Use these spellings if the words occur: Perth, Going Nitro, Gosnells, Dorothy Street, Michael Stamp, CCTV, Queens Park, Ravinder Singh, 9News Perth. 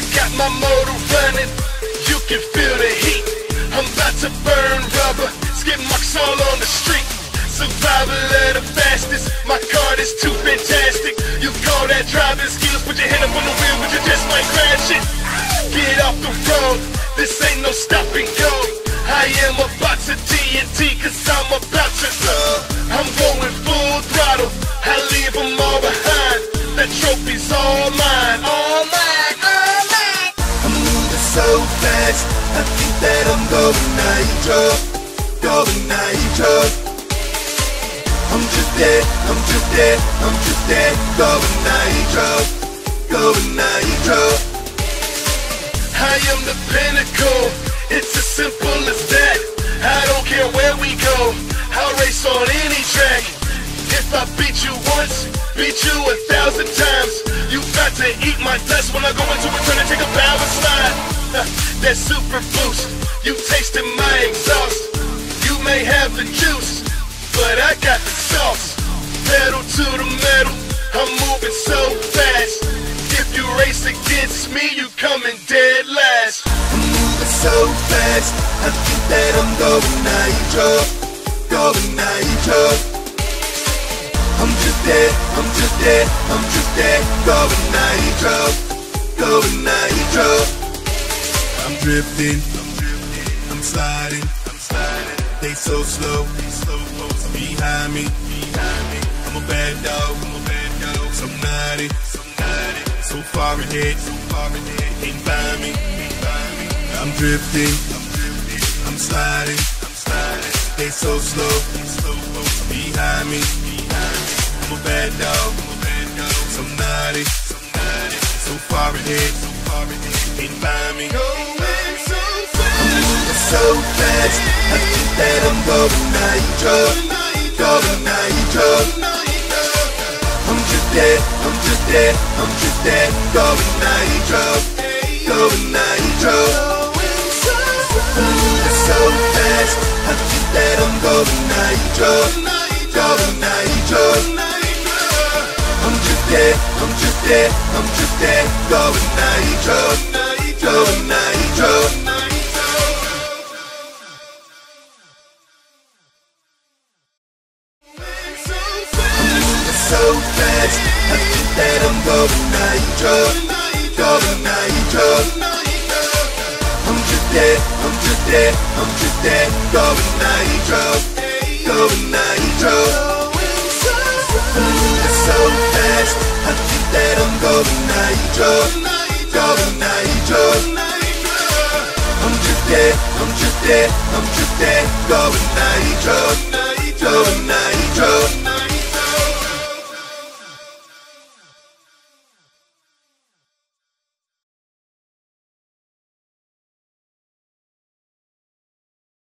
I got my motor running, you can feel the heat. I'm about to burn rubber, skid marks all on the street. Survival of the fastest, my car is too fantastic. You call that driving skills, put your hand up on the wheel, but you just might crash it. Get off the road, this ain't no stop and go. I am about to TNT, cause I'm about to go. I'm going full throttle, I leave them all behind. The trophy's all mine, all mine. So fast, I think that I'm going nitro, going nitro. I'm just dead, I'm just dead, I'm just dead, going nitro, going nitro. I am the pinnacle, it's as simple as that. I don't care where we go, I'll race on any track. If I beat you once, beat you 1,000 times. You got to eat my dust when I go into a turn and take a bow and slide. That super boost, you tasted my exhaust. You may have the juice, but I got the sauce. Pedal to the metal, I'm moving so fast. If you race against me, you coming dead last. I'm moving so fast, I think that I'm going nitro, going nitro. I'm just dead, I'm just dead, I'm just dead, going nitro, going nitro. I'm drifting, I'm sliding, they so slow, behind me, I'm a bad dog, so naughty, so far ahead, ain't by me, I'm drifting, I'm sliding, they so slow, behind me, I'm a bad dog, so naughty, so far ahead, ain't by me. So fast, I think that I'm going nitro, going nitro. I'm just dead, I'm just dead, I'm just dead, going nitro, going nitro. So fast, I think that I'm going nitro, going nitro. I'm just dead, I'm just dead, I'm just dead, going nitro, going nitro. So fast, I think that I'm going nitro, going nitro. I'm just dead, I'm just dead, I'm just dead, going nitro, going nitro. So fast, I think that I'm going nitro, going nitro. I'm just dead, I'm just dead, I'm just dead, going nitro, going nitro.